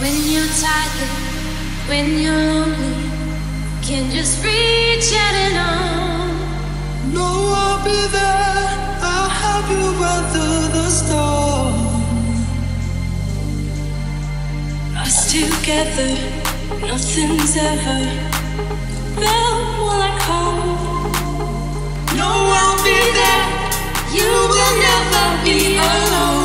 When you're tired, when you're lonely, can just reach out and on. No, I'll be there. I'll help you weather the storm. Us together, nothing's ever felt like home. No, I'll be there. You will never be alone.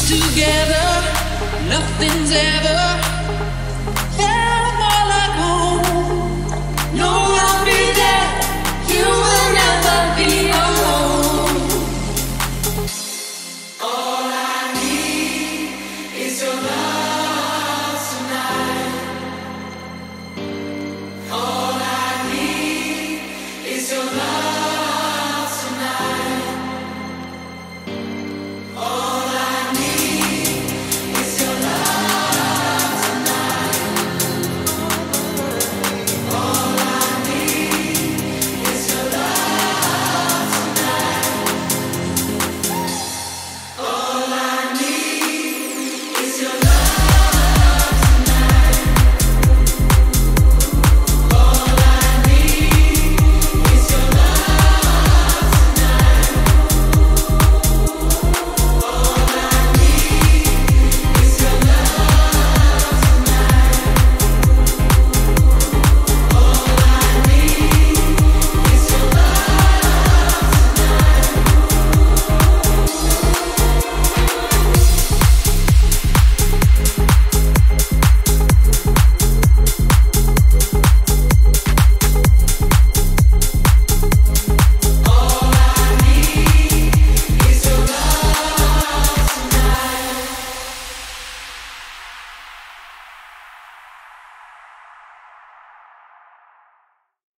Together, nothing's ever